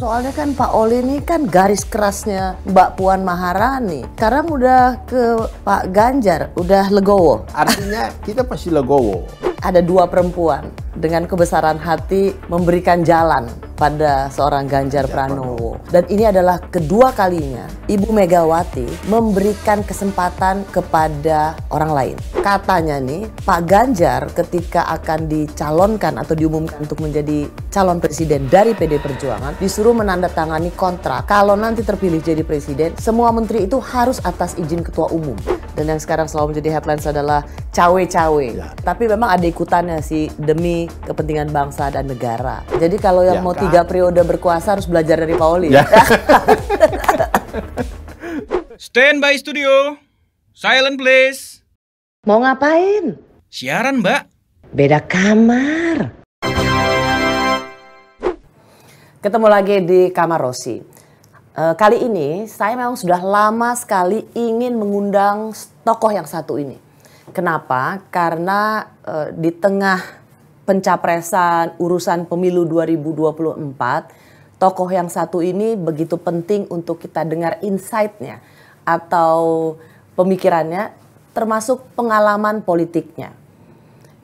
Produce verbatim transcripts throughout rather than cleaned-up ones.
Soalnya kan Pak Olly ini kan garis kerasnya Mbak Puan Maharani. Sekarang udah ke Pak Ganjar, udah legowo. Artinya kita pasti legowo. Ada dua perempuan dengan kebesaran hati memberikan jalan pada seorang Ganjar Pranowo. Dan ini adalah kedua kalinya Ibu Megawati memberikan kesempatan kepada orang lain. Katanya nih, Pak Ganjar ketika akan dicalonkan atau diumumkan untuk menjadi calon presiden dari P D I Perjuangan, disuruh menandatangani kontrak. Kalau nanti terpilih jadi presiden, semua menteri itu harus atas izin ketua umum. Dan yang sekarang selalu menjadi headlines adalah cawe-cawe. Ya. Tapi memang ada ikutannya sih, demi kepentingan bangsa dan negara. Jadi kalau yang ya, mau kan. tiga periode berkuasa harus belajar dari Pauli. Ya. Stand by studio. Silent please. Mau ngapain? Siaran, Mbak. Beda kamar. Ketemu lagi di Kamar Rosi. E, kali ini saya memang sudah lama sekali ingin mengundang tokoh yang satu ini. Kenapa? Karena e, di tengah pencapresan urusan pemilu dua ribu dua puluh empat, tokoh yang satu ini begitu penting untuk kita dengar insight-nya atau pemikirannya, termasuk pengalaman politiknya.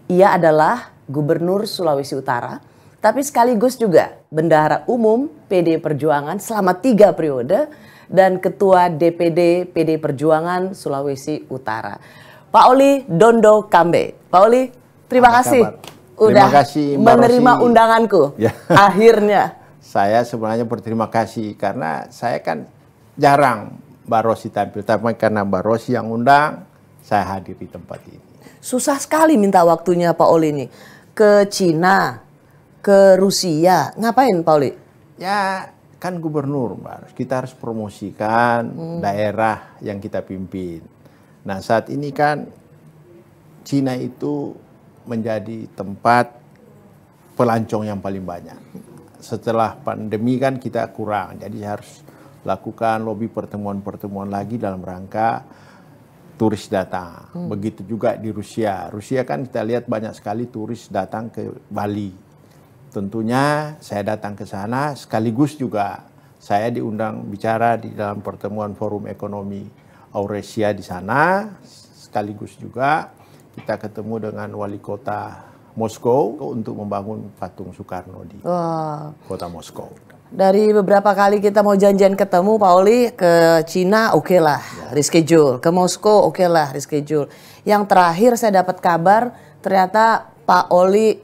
Ia adalah Gubernur Sulawesi Utara, tapi sekaligus juga Bendahara Umum P D I Perjuangan selama tiga periode dan Ketua D P D P D I Perjuangan Sulawesi Utara, Pak Olly Dondokambey. Pak Olly, terima Apa kasih kabar? udah terima kasih, menerima Rosi. undanganku. Ya. Akhirnya. Saya sebenarnya berterima kasih karena saya kan jarang Mbak Rosi tampil, tapi karena Mbak Rosi yang undang, saya hadir di tempat ini. Susah sekali minta waktunya Pak Olly ini. Ke Cina, ke Rusia. Ngapain Pak Olly? Ya kan gubernur Mbak. Kita harus promosikan hmm. daerah yang kita pimpin. Nah saat ini kan Cina itu menjadi tempat pelancong yang paling banyak. Setelah pandemi kan kita kurang. Jadi harus lakukan lobby pertemuan-pertemuan lagi dalam rangka turis datang. Hmm. Begitu juga di Rusia. Rusia kan kita lihat banyak sekali turis datang ke Bali. Tentunya saya datang ke sana sekaligus juga saya diundang bicara di dalam pertemuan Forum Ekonomi Eurasia di sana. Sekaligus juga kita ketemu dengan wali kota Moskow untuk membangun patung Soekarno di oh. kota Moskow. Dari beberapa kali kita mau janjian ketemu, Pak Olly, ke Cina oke okay lah, ya. reschedule. Ke Moskow oke okay lah, reschedule. Yang terakhir saya dapat kabar, ternyata Pak Olly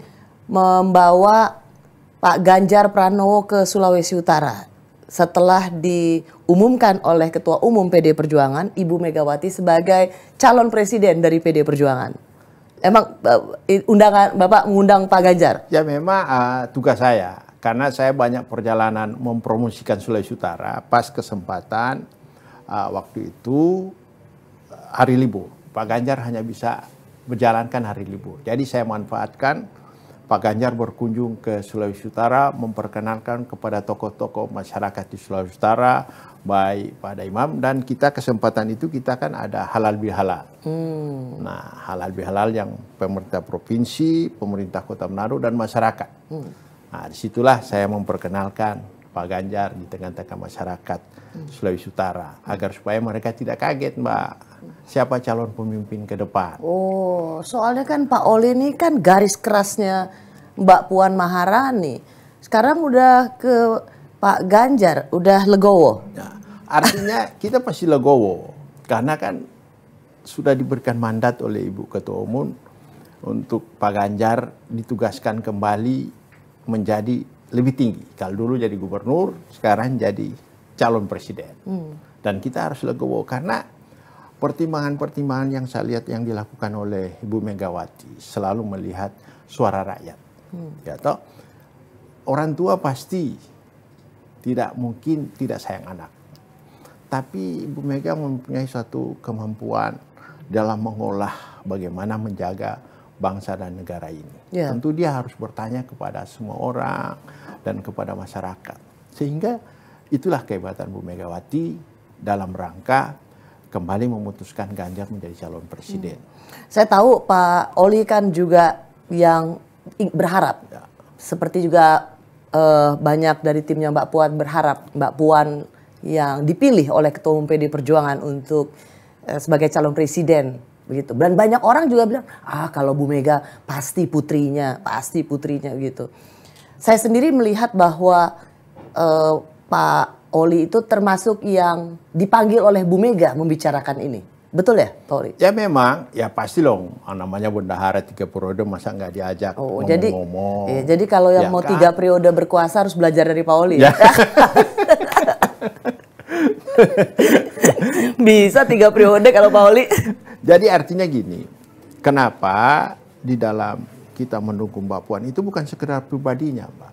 membawa Pak Ganjar Pranowo ke Sulawesi Utara. Setelah diumumkan oleh Ketua Umum P D I Perjuangan, Ibu Megawati sebagai calon presiden dari P D I Perjuangan. Emang undangan Bapak mengundang Pak Ganjar? Ya memang uh, tugas saya. Karena saya banyak perjalanan mempromosikan Sulawesi Utara pas kesempatan uh, waktu itu hari libur. Pak Ganjar hanya bisa menjalankan hari libur. Jadi saya manfaatkan Pak Ganjar berkunjung ke Sulawesi Utara, memperkenalkan kepada tokoh-tokoh masyarakat di Sulawesi Utara, baik pada imam, dan kita kesempatan itu kita kan ada halal bihalal. Hmm. Nah halal bihalal yang pemerintah provinsi, pemerintah kota Manado, dan masyarakat. Hmm. Nah, disitulah saya memperkenalkan Pak Ganjar di tengah-tengah masyarakat Sulawesi Utara. Agar supaya mereka tidak kaget, Mbak. Siapa calon pemimpin ke depan. Oh, soalnya kan Pak Olly ini kan garis kerasnya Mbak Puan Maharani. Sekarang udah ke Pak Ganjar, udah legowo. Nah, artinya kita pasti legowo. Karena kan sudah diberikan mandat oleh Ibu Ketua Umum untuk Pak Ganjar ditugaskan kembali menjadi lebih tinggi. Kalau dulu jadi gubernur, sekarang jadi calon presiden. Hmm. Dan kita harus legowo karena pertimbangan-pertimbangan yang saya lihat yang dilakukan oleh Ibu Megawati selalu melihat suara rakyat. Hmm. Ya toh, orang tua pasti tidak mungkin tidak sayang anak. Tapi Ibu Mega mempunyai suatu kemampuan dalam mengolah bagaimana menjaga bangsa dan negara ini. Yeah. Tentu dia harus bertanya kepada semua orang dan kepada masyarakat. Sehingga itulah kehebatan Bu Megawati dalam rangka kembali memutuskan Ganjar menjadi calon presiden. Hmm. Saya tahu Pak Olly kan juga yang berharap. Yeah. Seperti juga uh, banyak dari timnya Mbak Puan berharap Mbak Puan yang dipilih oleh Ketua Umum P D I Perjuangan untuk uh, sebagai calon presiden begitu. Dan banyak orang juga bilang, ah kalau Bu Mega pasti putrinya, pasti putrinya gitu. Saya sendiri melihat bahwa uh, Pak Olly itu termasuk yang dipanggil oleh Bu Mega membicarakan ini. Betul ya, Pak Olly? Ya memang, ya pasti dong. Namanya bendahara tiga periode masa nggak diajak oh, ngomong-ngomong. Jadi, ngomong. Ya, jadi kalau yang ya mau kan? tiga periode berkuasa harus belajar dari Pak Olly. Ya. Bisa tiga periode kalau Pak Olly. Jadi artinya gini, kenapa di dalam kita mendukung Mbak Puan itu bukan sekedar pribadinya, Mbak.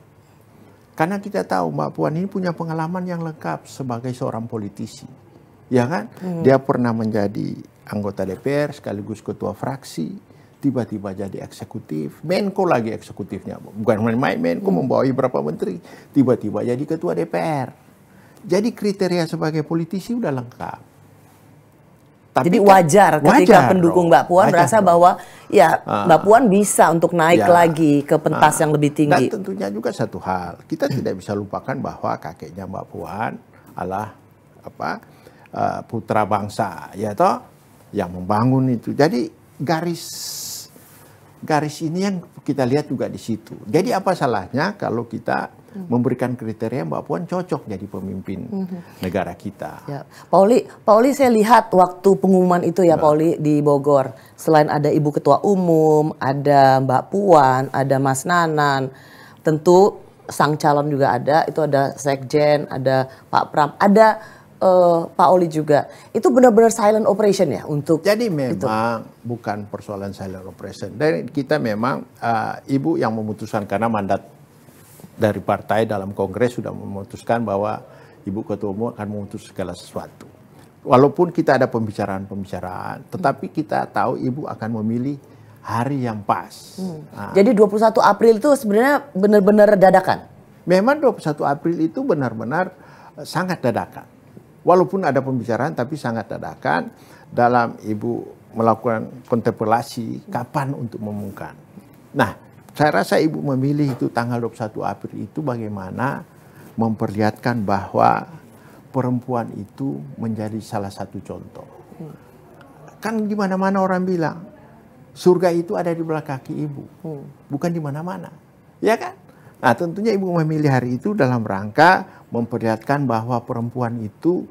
Karena kita tahu Mbak Puan ini punya pengalaman yang lengkap sebagai seorang politisi. Ya kan, hmm. dia pernah menjadi anggota D P R sekaligus ketua fraksi, tiba-tiba jadi eksekutif, Menko lagi eksekutifnya, bukan main-main, Menko hmm. membawai beberapa menteri, tiba-tiba jadi ketua D P R. Jadi kriteria sebagai politisi udah lengkap. Tapi jadi wajar kan, ketika wajar, pendukung Mbak Puan wajar, merasa bahwa ya ah. Mbak Puan bisa untuk naik ya. lagi ke pentas ah. yang lebih tinggi. Dan tentunya juga satu hal, kita tidak bisa lupakan bahwa kakeknya Mbak Puan adalah apa? Putra bangsa, ya toh, yang membangun itu. Jadi garis garis ini yang kita lihat juga di situ. Jadi apa salahnya kalau kita memberikan kriteria Mbak Puan cocok jadi pemimpin mm-hmm. negara kita? Ya. Pauli, Pauli saya lihat waktu pengumuman itu ya, ya. Pauli di Bogor. Selain ada Ibu Ketua Umum, ada Mbak Puan, ada Mas Nanan, tentu sang calon juga ada. Itu ada Sekjen, ada Pak Pram, ada Uh, Pak Olly juga. Itu benar-benar silent operation ya untuk. Jadi memang itu. bukan persoalan silent operation. Dan kita memang uh, ibu yang memutuskan karena mandat dari partai dalam kongres sudah memutuskan bahwa ibu ketua umum akan memutus segala sesuatu. Walaupun kita ada pembicaraan-pembicaraan, tetapi kita tahu ibu akan memilih hari yang pas. Hmm. Nah. Jadi dua puluh satu April itu sebenarnya benar-benar dadakan. Memang dua puluh satu April itu benar-benar sangat dadakan. Walaupun ada pembicaraan tapi sangat dadakan. Dalam ibu melakukan kontemplasi kapan untuk mengumumkan. Nah, saya rasa ibu memilih itu tanggal dua puluh satu April itu bagaimana memperlihatkan bahwa perempuan itu menjadi salah satu contoh. Kan di mana-mana orang bilang surga itu ada di belah kaki ibu, bukan di mana-mana, ya kan? Nah, tentunya ibu memilih hari itu dalam rangka memperlihatkan bahwa perempuan itu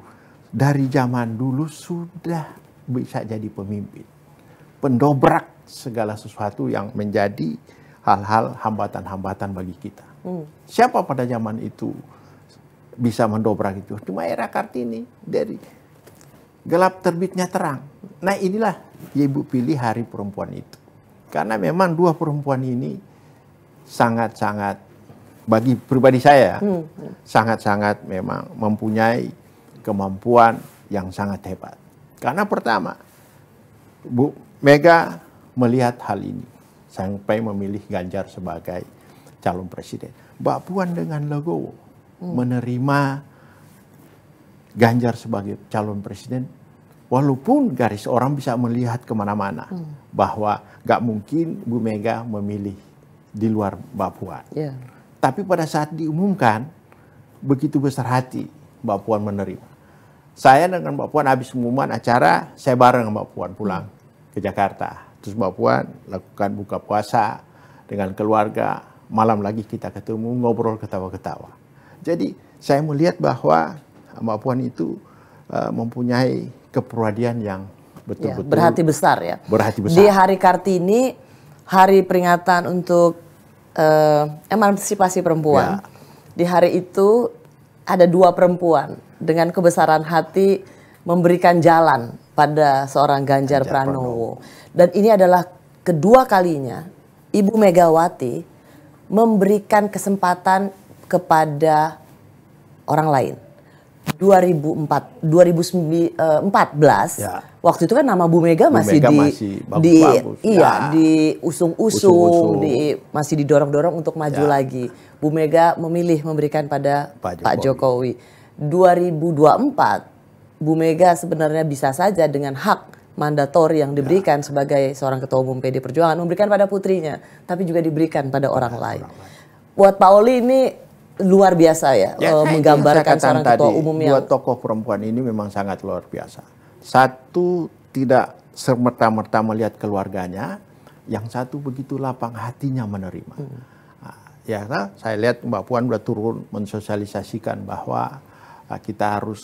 dari zaman dulu sudah bisa jadi pemimpin. Pendobrak segala sesuatu yang menjadi hal-hal hambatan-hambatan bagi kita. Hmm. Siapa pada zaman itu bisa mendobrak itu? Cuma era Kartini, dari gelap terbitnya terang. Nah inilah ibu pilih hari perempuan itu. Karena memang dua perempuan ini sangat-sangat bagi pribadi saya, sangat-sangat hmm. memang mempunyai kemampuan yang sangat hebat. Karena pertama, Bu Mega melihat hal ini sampai memilih Ganjar sebagai calon presiden. Mbak Puan dengan legowo hmm. menerima Ganjar sebagai calon presiden, walaupun garis orang bisa melihat kemana-mana hmm. bahwa nggak mungkin Bu Mega memilih di luar Mbak Puan. Yeah. Tapi pada saat diumumkan, begitu besar hati Mbak Puan menerima. Saya dengan Mbak Puan habis pengumuman acara, saya bareng Mbak Puan pulang ke Jakarta. Terus Mbak Puan lakukan buka puasa dengan keluarga. Malam lagi kita ketemu, ngobrol ketawa-ketawa. Jadi saya melihat bahwa Mbak Puan itu uh, mempunyai kepribadian yang betul-betul... Ya, berhati besar ya. Berhati besar. Di hari Kartini, hari peringatan untuk... Uh, emansipasi perempuan ya. Di hari itu ada dua perempuan dengan kebesaran hati memberikan jalan pada seorang Ganjar, Ganjar Pranowo. Pranowo dan ini adalah kedua kalinya Ibu Megawati memberikan kesempatan kepada orang lain. Dua ribu empat, dua ribu empat belas ya. Waktu itu kan nama Bu Mega masih, Bu Mega di, masih bagus, di bagus. Iya ya. diusung-usung di, masih didorong-dorong untuk maju ya. lagi. Bu Mega memilih memberikan pada Pak, Pak Jokowi. Jokowi. dua ribu dua puluh empat Bu Mega sebenarnya bisa saja dengan hak mandatori yang diberikan ya. sebagai seorang ketua umum P D I Perjuangan memberikan pada putrinya, tapi juga diberikan pada orang, ya, lain. orang lain. Buat Pak Olly ini luar biasa ya, ya uh, menggambarkan seorang ketua umum yang... Dua tokoh perempuan ini memang sangat luar biasa. Satu tidak sermerta-merta melihat keluarganya, yang satu begitu lapang hatinya menerima. Hmm. Ya, nah, saya lihat Mbak Puan sudah turun mensosialisasikan bahwa kita harus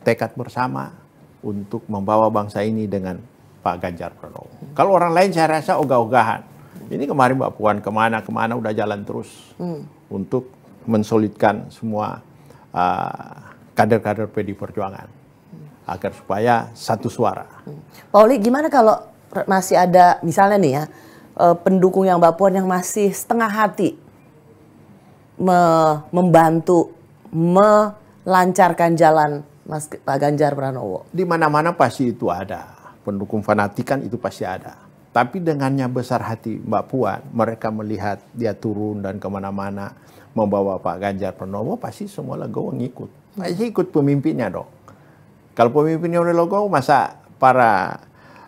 tekad bersama untuk membawa bangsa ini dengan Pak Ganjar Pranowo. Hmm. Kalau orang lain saya rasa ogah-ogahan. Hmm. Ini kemarin Mbak Puan kemana-kemana udah jalan terus hmm. untuk mensolidkan semua kader-kader uh, P D I Perjuangan hmm. agar supaya satu suara. Hmm. Pauli, gimana kalau masih ada misalnya nih ya uh, pendukung yang Mbak Puan yang masih setengah hati me membantu melancarkan jalan Mas Pak Ganjar Pranowo? Di mana-mana pasti itu ada, pendukung fanatikan itu pasti ada. Tapi dengannya besar hati Mbak Puan, mereka melihat dia turun dan kemana-mana membawa Pak Ganjar Pranowo, pasti semua legowo ngikut. Pasti ikut pemimpinnya dong. Kalau pemimpinnya udah legowo, masa para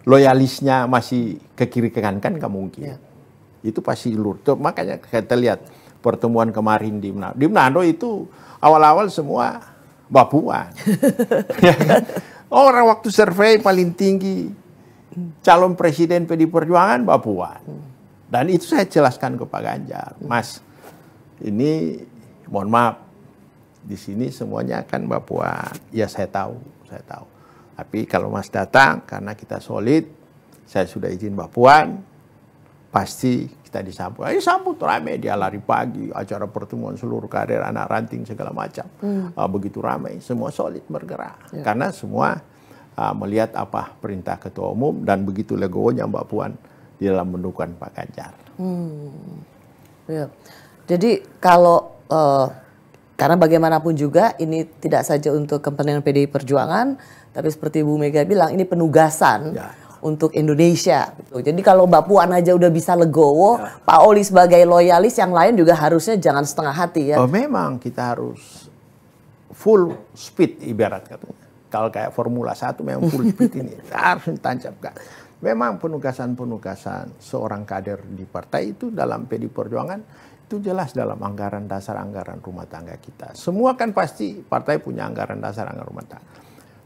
loyalisnya masih ke kiri ke kanan kan nggak mungkin. Ya. Itu pasti lur. Makanya kita lihat pertemuan kemarin di Manado. Di Manado itu awal-awal semua Mbak Puan. Ya kan? Orang waktu survei paling tinggi calon presiden P D I Perjuangan Mbak Puan. Dan itu saya jelaskan ke Pak Ganjar. Mas, ini mohon maaf, di sini semuanya kan Mbak Puan. Ya saya tahu, saya tahu. Tapi kalau Mas datang, karena kita solid, saya sudah izin Mbak Puan, pasti kita disambut. Ayo sambut rame, dia lari pagi, acara pertemuan seluruh kader, anak ranting segala macam. Hmm. Uh, begitu ramai, semua solid bergerak. Ya. Karena semua uh, melihat apa perintah ketua umum dan begitu legowonya Mbak Puan di dalam mendukung Pak Ganjar. Hmm. Ya. Jadi kalau uh, karena bagaimanapun juga ini tidak saja untuk kepentingan P D I Perjuangan, tapi seperti Bu Mega bilang ini penugasan. Ya. Untuk Indonesia. Jadi kalau Mbak Puan aja udah bisa legowo, ya. Pak Olly sebagai loyalis yang lain juga harusnya jangan setengah hati ya. Oh, memang kita harus full speed ibarat katanya. Kalau kayak Formula satu memang full speed ini harus ditancapkan. Memang penugasan-penugasan seorang kader di partai itu dalam P D I Perjuangan itu jelas dalam anggaran dasar anggaran rumah tangga kita. Semua kan pasti partai punya anggaran dasar anggaran rumah tangga.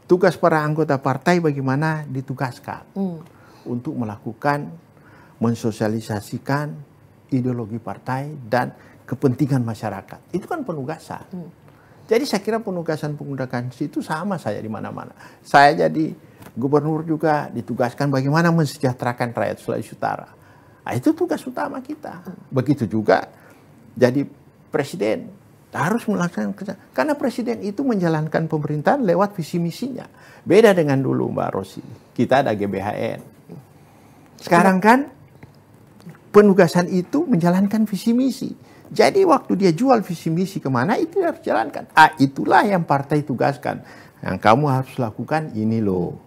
Tugas para anggota partai bagaimana ditugaskan hmm. untuk melakukan, mensosialisasikan ideologi partai dan kepentingan masyarakat. Itu kan penugasan. Hmm. Jadi saya kira penugasan-penugasan itu sama saya di mana-mana. Saya jadi gubernur juga ditugaskan bagaimana mensejahterakan rakyat Sulawesi Utara. Nah, itu tugas utama kita. Hmm. Begitu juga jadi presiden. Harus melaksanakan kerja. Karena presiden itu menjalankan pemerintahan lewat visi-misinya. Beda dengan dulu Mbak Rosi. Kita ada G B H N. Sekarang kan penugasan itu menjalankan visi-misi. Jadi waktu dia jual visi-misi kemana itu harus jalankan. Ah, itulah yang partai tugaskan. Yang kamu harus lakukan ini loh.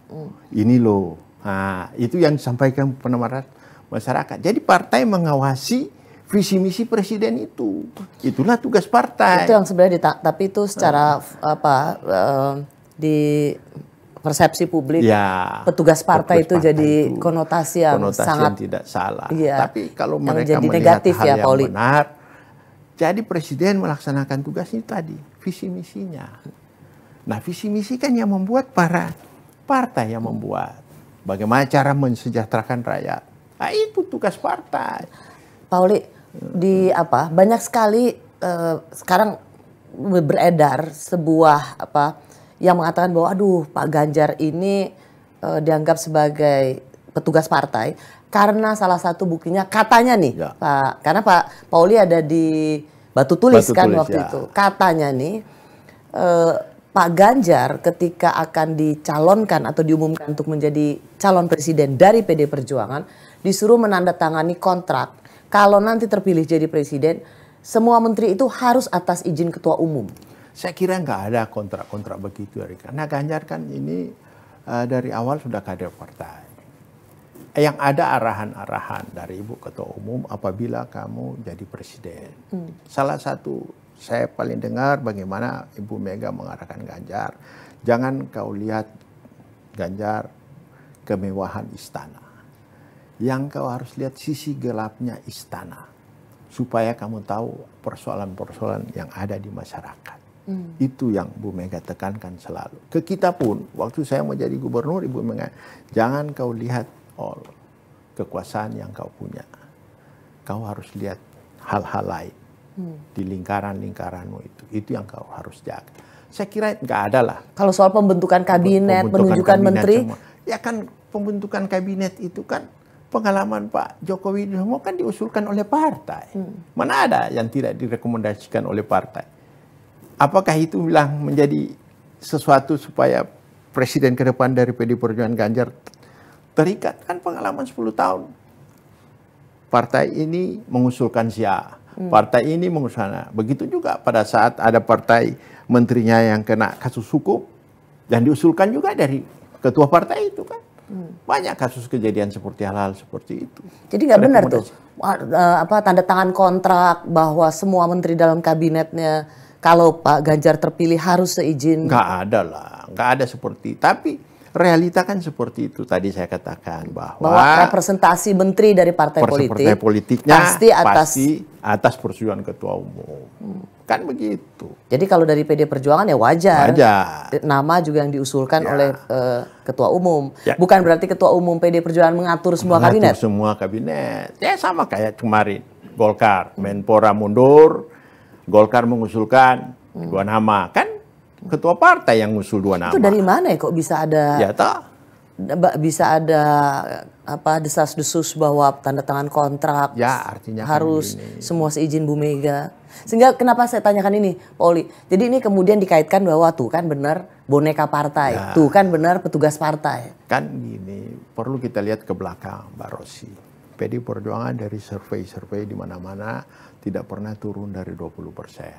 Ini loh. Nah, itu yang disampaikan penamarat masyarakat. Jadi partai mengawasi visi misi presiden itu, itulah tugas partai. Itu yang sebenarnya ditak, tapi itu secara nah. apa uh, di persepsi publik, ya, petugas partai, petugas itu partai jadi itu, konotasi yang konotasi sangat yang tidak salah. Ya, tapi kalau mereka jadi melihat negatif, hal ya, yang Pauli. benar, jadi presiden melaksanakan tugasnya tadi, visi misinya. Nah, visi misi kan yang membuat para partai yang membuat, bagaimana cara mensejahterakan rakyat. Nah, itu tugas partai. Pauli, di apa banyak sekali uh, sekarang beredar sebuah apa yang mengatakan bahwa aduh Pak Ganjar ini uh, dianggap sebagai petugas partai karena salah satu buktinya katanya nih ya. Pak, karena Pak Pauli ada di Batu Tulis Batu kan tulis, waktu ya. itu katanya nih uh, Pak Ganjar ketika akan dicalonkan atau diumumkan untuk menjadi calon presiden dari P D I Perjuangan disuruh menandatangani kontrak. Kalau nanti terpilih jadi presiden, semua menteri itu harus atas izin ketua umum. Saya kira nggak ada kontrak-kontrak begitu, Erika. Nah, Ganjar kan ini uh, dari awal sudah kader partai. Yang ada arahan-arahan dari Ibu Ketua Umum apabila kamu jadi presiden. Hmm. Salah satu saya paling dengar bagaimana Ibu Mega mengarahkan Ganjar. Jangan kau lihat Ganjar kemewahan istana. Yang kau harus lihat sisi gelapnya istana. supaya kamu tahu persoalan-persoalan yang ada di masyarakat. Hmm. Itu yang Bu Mega tekankan selalu. Ke kita pun, waktu saya mau jadi gubernur, Ibu Mega, jangan kau lihat all kekuasaan yang kau punya. Kau harus lihat hal-hal lain hmm. di lingkaran-lingkaranmu itu. Itu yang kau harus jaga. Saya kira nggak ada lah. Kalau soal pembentukan kabinet, pembentukan menunjukkan kabinet menteri. Semua. Ya kan pembentukan kabinet itu kan pengalaman Pak Jokowi semua kan diusulkan oleh partai. Hmm. Mana ada yang tidak direkomendasikan oleh partai? Apakah itu bilang menjadi sesuatu supaya presiden ke depan dari P D I Perjuangan Ganjar terikat? Kan pengalaman sepuluh tahun. Partai ini mengusulkan si A, hmm. partai ini mengusulkan. Begitu juga pada saat ada partai menterinya yang kena kasus hukum dan diusulkan juga dari ketua partai itu kan. Hmm. Banyak kasus kejadian seperti hal-hal seperti itu. Jadi nggak benar tuh apa tanda tangan kontrak bahwa semua menteri dalam kabinetnya kalau Pak Ganjar terpilih harus seizin. Nggak ada lah, nggak ada seperti. Tapi realita kan seperti itu tadi saya katakan bahwa, bahwa representasi menteri dari partai politik partai politiknya pasti atas pasti atas persetujuan ketua umum. Hmm. Kan begitu. Jadi kalau dari P D I Perjuangan ya wajar. Wajar. Nama juga yang diusulkan ya. oleh uh, ketua umum. Ya. Bukan berarti ketua umum P D I Perjuangan mengatur semua mengatur kabinet. semua kabinet. Ya sama kayak kemarin Golkar, Menpora mundur, Golkar mengusulkan hmm. dua nama. Kan ketua partai yang ngusul dua nama. Itu dari mana ya kok bisa ada ya, bisa ada apa desas-desus bahwa tanda tangan kontrak ya, artinya harus kan semua seizin Bu Mega. Sehingga kenapa saya tanyakan ini, Pak Olly. Jadi ini kemudian dikaitkan bahwa tuh kan benar boneka partai, ya. tuh kan benar petugas partai. Kan gini, perlu kita lihat ke belakang, Mbak Rosi. P D I Perjuangan dari survei-survei di mana-mana tidak pernah turun dari dua puluh persen.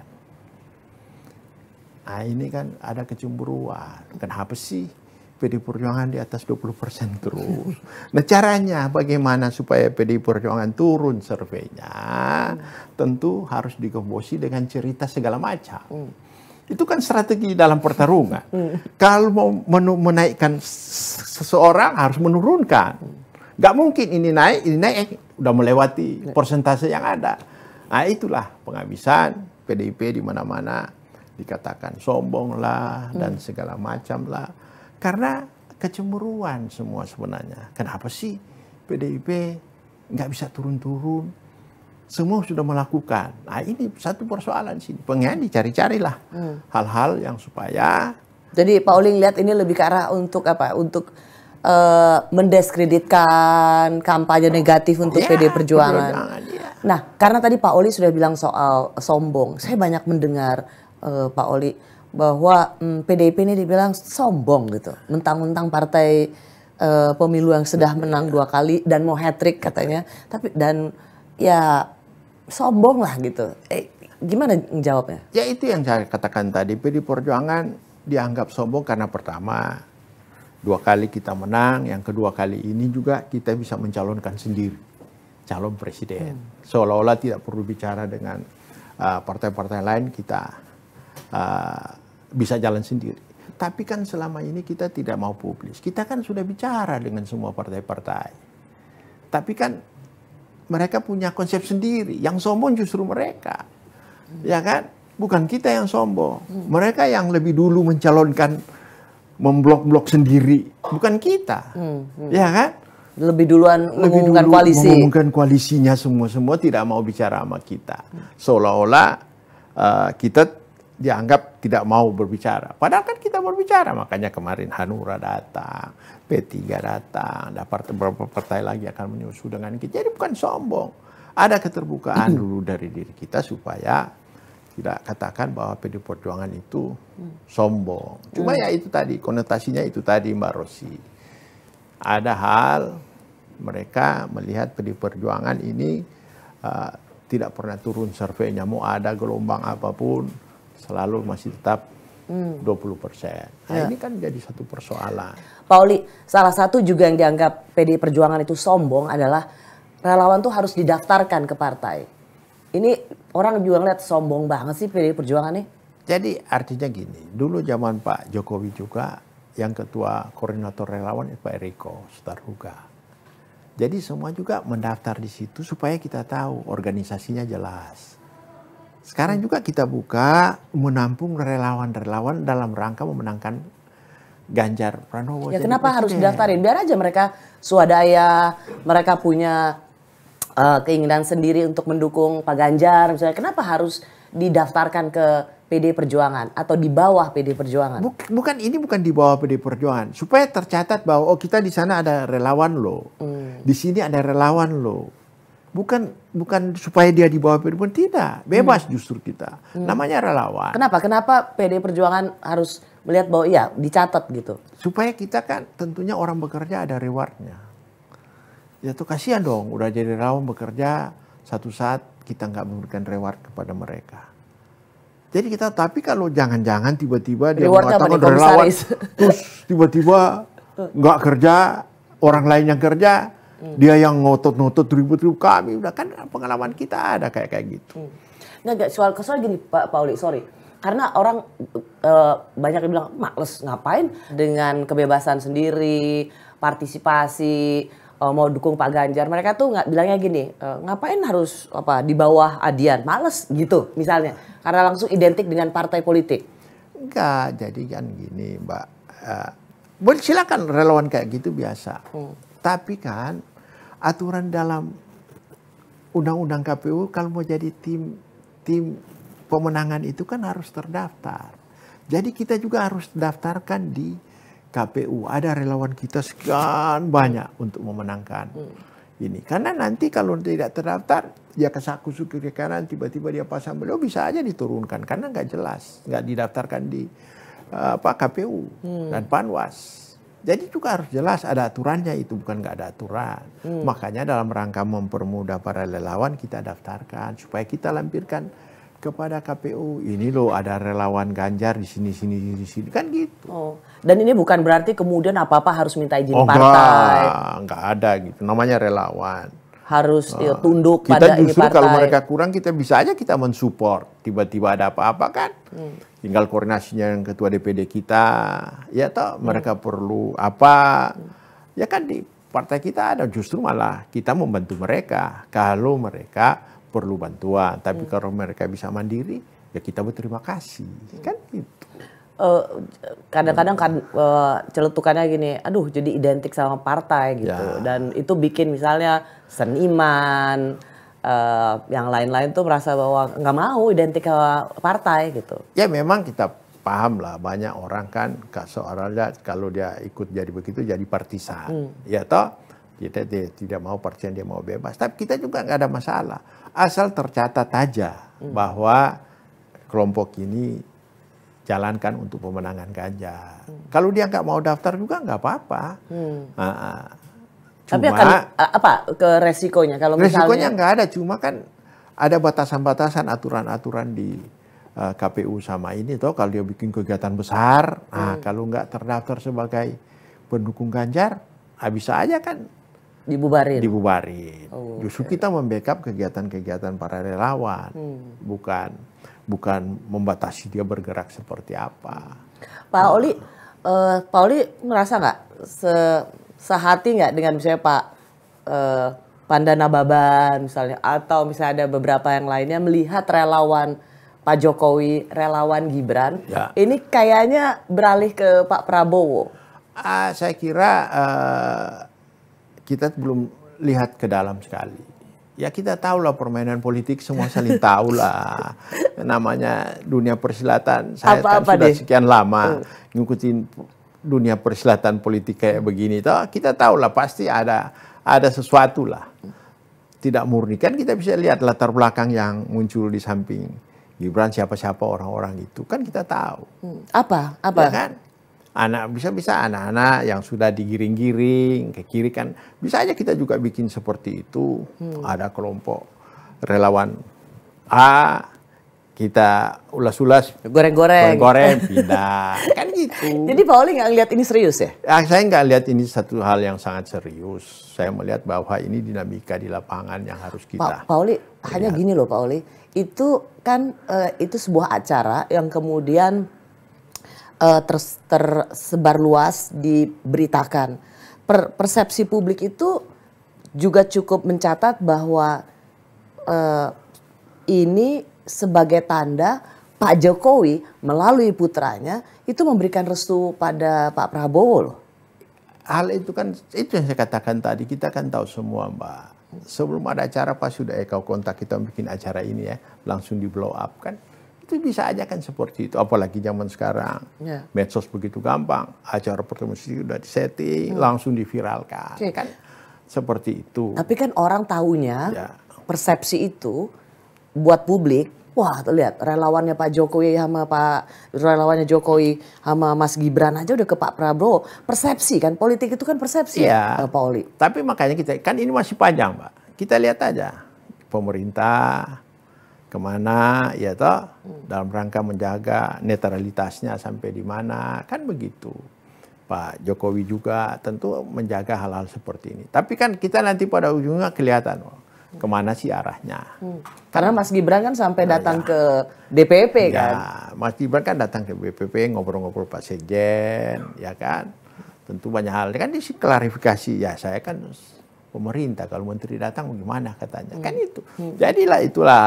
Nah ini kan ada kecemburuan. Kenapa sih P D I Perjuangan di atas dua puluh persen terus? Nah caranya bagaimana supaya P D I Perjuangan turun surveinya? Hmm. Tentu harus digembosi dengan cerita segala macam. Hmm. Itu kan strategi dalam pertarungan. Hmm. Kalau mau menaikkan seseorang harus menurunkan. Hmm. Gak mungkin ini naik, ini naik, udah melewati persentase yang ada. Nah itulah penghabisan P D I P di mana-mana dikatakan sombong lah hmm. dan segala macam lah. Karena kecemburuan semua sebenarnya. Kenapa sih P D I P nggak bisa turun-turun? Semua sudah melakukan. Nah ini satu persoalan sini. Pengen dicari-carilah hmm. hal-hal yang supaya. Jadi Pak Olly lihat ini lebih ke arah untuk apa? Untuk uh, mendiskreditkan kampanye negatif untuk ya, P D I Perjuangan. Perjuangan ya. Nah karena tadi Pak Olly sudah bilang soal sombong. Saya banyak mendengar uh, Pak Olly. Bahwa hmm, P D I P ini dibilang sombong gitu, mentang-mentang partai uh, pemilu yang sudah menang dua kali dan mau hat-trick katanya, tapi dan ya sombong lah gitu. Eh, gimana jawabnya? Ya itu yang saya katakan tadi, P D I Perjuangan dianggap sombong karena pertama dua kali kita menang, yang kedua kali ini juga kita bisa mencalonkan sendiri calon presiden, hmm. seolah-olah tidak perlu bicara dengan uh, partai-partai lain kita. Uh, bisa jalan sendiri. Tapi kan selama ini kita tidak mau publis. Kita kan sudah bicara dengan semua partai-partai. Tapi kan mereka punya konsep sendiri. Yang sombong justru mereka. Hmm. Ya kan? Bukan kita yang sombong. Hmm. Mereka yang lebih dulu mencalonkan, memblok-blok sendiri. Bukan kita. Hmm. Hmm. Ya kan? Lebih duluan lebih mengumumkan dulu koalisi. Mengumumkan koalisinya semua-semua tidak mau bicara sama kita. Hmm. Seolah-olah uh, kita dianggap tidak mau berbicara. Padahal kan kita berbicara. Makanya kemarin Hanura datang, P tiga datang, ada beberapa partai lagi akan menyusul dengan kita. Jadi bukan sombong. Ada keterbukaan dulu dari diri kita supaya tidak katakan bahwa P D I Perjuangan itu sombong. Cuma ya itu tadi, konotasinya itu tadi Mbak Rosi. Ada hal mereka melihat P D I Perjuangan ini uh, tidak pernah turun surveinya. Mau ada gelombang apapun selalu masih tetap hmm. dua puluh persen. Nah, ya. Ini kan jadi satu persoalan. Pak Olly, salah satu juga yang dianggap P D I Perjuangan itu sombong adalah relawan tuh harus didaftarkan ke partai. Ini orang juga ngeliat sombong banget sih P D I Perjuangan nih. Jadi artinya gini, dulu zaman Pak Jokowi juga yang ketua koordinator relawan itu Pak Eriko Sutarhuga. Jadi semua juga mendaftar di situ supaya kita tahu organisasinya jelas. Sekarang juga kita buka menampung relawan-relawan dalam rangka memenangkan Ganjar Pranowo. Ya kenapa presiden. Harus daftarin? Biar aja mereka swadaya, mereka punya uh, keinginan sendiri untuk mendukung Pak Ganjar. Misalnya, kenapa harus didaftarkan ke P D I Perjuangan atau di bawah P D I Perjuangan? Bukan, ini bukan di bawah P D I Perjuangan. Supaya tercatat bahwa oh kita di sana ada relawan loh. Hmm. Di sini ada relawan loh. Bukan bukan supaya dia di bawah P D I Perjuangan, tidak. Bebas hmm. justru kita. Hmm. Namanya relawan. Kenapa? Kenapa P D I Perjuangan harus melihat bahwa iya dicatat gitu? Supaya kita kan tentunya orang bekerja ada rewardnya. Ya tuh kasihan dong udah jadi relawan bekerja satu saat kita nggak memberikan reward kepada mereka. Jadi kita, tapi kalau jangan-jangan tiba-tiba dia mengatakan relawan, terus tiba-tiba nggak kerja, orang lain yang kerja, hmm. dia yang ngotot-ngotot ribut-ribut kami, udah kan pengalaman kita ada kayak kayak gitu. Hmm. Nggak, soal soal gini Pak Pauli, sorry, karena orang e, banyak yang bilang males ngapain dengan kebebasan sendiri, partisipasi. Uh, mau dukung Pak Ganjar, mereka tuh nggak bilangnya gini, uh, ngapain harus apa di bawah Adian, males gitu misalnya, karena langsung identik dengan partai politik. Enggak, jadi kan gini Mbak, uh, boleh silakan relawan kayak gitu biasa, hmm. tapi kan aturan dalam undang-undang K P U kalau mau jadi tim tim pemenangan itu kan harus terdaftar. Jadi kita juga harus daftarkan di K P U, ada relawan kita sekian banyak untuk memenangkan hmm. ini. Karena nanti kalau tidak terdaftar, dia kesakusu kiri kanan, tiba-tiba dia pasang beliau bisa aja diturunkan. Karena nggak jelas, nggak didaftarkan di uh, apa K P U hmm. dan Panwas. Jadi juga harus jelas ada aturannya itu, bukan nggak ada aturan. Hmm. Makanya dalam rangka mempermudah para relawan kita daftarkan, supaya kita lampirkan kepada K P U, ini loh ada relawan Ganjar di sini sini di sini kan gitu. Oh, dan ini bukan berarti kemudian apa apa harus minta izin oh, partai. Enggak, enggak ada gitu. Namanya relawan. Harus nah, tunduk kita pada ini partai. Kita justru kalau mereka kurang kita bisa aja kita mensupport. Tiba-tiba ada apa-apa kan? Hmm. Tinggal koordinasinya yang ketua D P D kita. Ya toh hmm. mereka perlu apa? Hmm. Ya kan di partai kita ada, justru malah kita membantu mereka kalau mereka perlu bantuan, tapi hmm. kalau mereka bisa mandiri, ya kita berterima kasih, hmm. kan gitu. Kadang-kadang uh, kan uh, celetukannya gini, aduh jadi identik sama partai gitu, ya. Dan itu bikin misalnya seniman, uh, yang lain-lain tuh merasa bahwa nggak mau identik sama partai gitu. Ya memang kita paham lah, banyak orang kan soalnya kalau dia ikut jadi begitu jadi partisan, hmm. ya toh. Kita tidak mau percaya dia mau bebas, tapi kita juga nggak ada masalah. Asal tercatat aja hmm. bahwa kelompok ini jalankan untuk pemenangan Ganjar. Hmm. Kalau dia nggak mau daftar juga nggak apa-apa. Hmm. Nah, cuma tapi akan, apa ke resikonya? Kalau misalnya resikonya nggak ada, cuma kan ada batasan-batasan aturan-aturan di uh, K P U sama ini. Toh kalau dia bikin kegiatan besar, hmm. nah, kalau nggak terdaftar sebagai pendukung Ganjar, nah, bisa aja kan. Dibubarin. Dibubarin. Oh, justru okay. kita membackup kegiatan-kegiatan para relawan, hmm. bukan bukan membatasi dia bergerak seperti apa. Pak Olly, uh, Pak Olly merasa nggak se sehati nggak dengan misalnya Pak uh, Pandana Baban misalnya, atau misalnya ada beberapa yang lainnya melihat relawan Pak Jokowi, relawan Gibran, ya. Ini kayaknya beralih ke Pak Prabowo. Uh, saya kira. Uh, Kita belum lihat ke dalam sekali. Ya kita tahulah permainan politik semua saling tahulah. Namanya dunia persilatan. Saya apa-apa kan sudah deh. Sekian lama hmm. ngikutin dunia persilatan politik kayak begini. Toh kita tahulah pasti ada ada sesuatu lah. Tidak murni kan kita bisa lihat latar belakang yang muncul di samping Gibran siapa-siapa orang-orang itu kan kita tahu. Hmm. Apa apa ya kan? Anak bisa-bisa anak-anak yang sudah digiring-giring ke kiri kan bisa aja kita juga bikin seperti itu. Hmm. Ada kelompok relawan A kita ulas-ulas goreng-goreng goreng pindah kan gitu. Jadi Pak Olly nggak lihat ini serius ya? Nah, saya nggak lihat ini satu hal yang sangat serius. Saya melihat bahwa ini dinamika di lapangan yang harus kita. Pak, Pak Olly hanya gini loh Pak Olly, itu kan eh, itu sebuah acara yang kemudian Uh, ter, tersebar luas diberitakan. Per, persepsi publik itu juga cukup mencatat bahwa eh, ini sebagai tanda Pak Jokowi melalui putranya itu memberikan restu pada Pak Prabowo loh. Hal itu kan, itu yang saya katakan tadi, kita kan tahu semua Mbak. Sebelum ada acara pas sudah eh, kau kontak kita bikin acara ini ya, langsung di blow up kan. Itu bisa aja kan seperti itu, apalagi zaman sekarang. Yeah. Medsos begitu gampang, acara pertemuan sudah disetting, hmm. langsung diviralkan. Okay. Kan seperti itu. Tapi kan orang tahunya, yeah. persepsi itu buat publik, wah lihat relawannya Pak Jokowi sama Pak relawannya Jokowi sama Mas Gibran aja udah ke Pak Prabowo. Persepsi kan, politik itu kan persepsi, yeah. ya Pak Olly. Tapi makanya kita kan ini masih panjang, Mbak. Kita lihat aja pemerintah kemana, ya toh, hmm. dalam rangka menjaga netralitasnya sampai di mana, kan begitu. Pak Jokowi juga tentu menjaga hal-hal seperti ini. Tapi kan kita nanti pada ujungnya kelihatan oh, kemana sih arahnya. Hmm. Karena Mas Gibran kan sampai nah, datang ya. ke D P P ya, kan. Mas Gibran kan datang ke D P P ngobrol-ngobrol Pak Sekjen, ya kan. Tentu banyak hal. Kan di klarifikasi ya saya kan pemerintah kalau menteri datang gimana katanya. Hmm. Kan itu. Hmm. Jadilah itulah.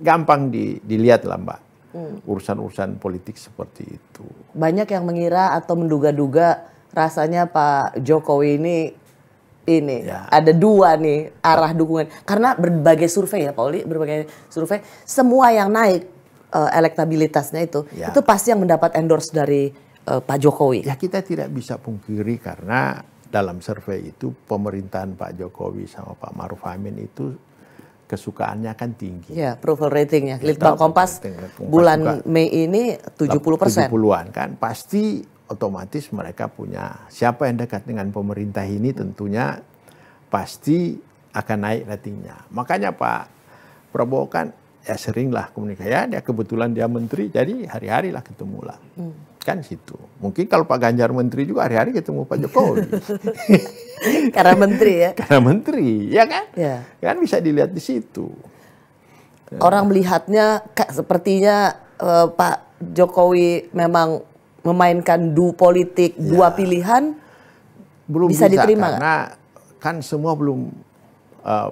Gampang di, dilihat lah Mbak, urusan-urusan hmm. politik seperti itu. Banyak yang mengira atau menduga-duga rasanya Pak Jokowi ini, ini ya. ada dua nih arah dukungan. Karena berbagai survei ya Pak Olly, berbagai survei, semua yang naik uh, elektabilitasnya itu, ya. itu pasti yang mendapat endorse dari uh, Pak Jokowi. Ya kita tidak bisa pungkiri karena dalam survei itu pemerintahan Pak Jokowi sama Pak Maruf Amin itu kesukaannya kan tinggi. Ya, approval ratingnya. Litbang Kompas bulan Mei ini tujuh puluh persen. tujuh puluhan kan. Pasti otomatis mereka punya. Siapa yang dekat dengan pemerintah ini tentunya pasti akan naik ratingnya. Makanya Pak Prabowo kan ya seringlah komunikasi. Ya, dia kebetulan dia menteri, jadi hari-hari lah ketemulah. Hmm. Kan situ. Mungkin kalau Pak Ganjar menteri juga hari-hari ketemu Pak Jokowi. Karena menteri ya. Karena menteri, ya kan? Ya. Kan bisa dilihat di situ. Orang melihatnya sepertinya eh, Pak Jokowi memang memainkan du politik, ya. dua pilihan belum bisa, bisa diterima. Karena kan semua belum eh,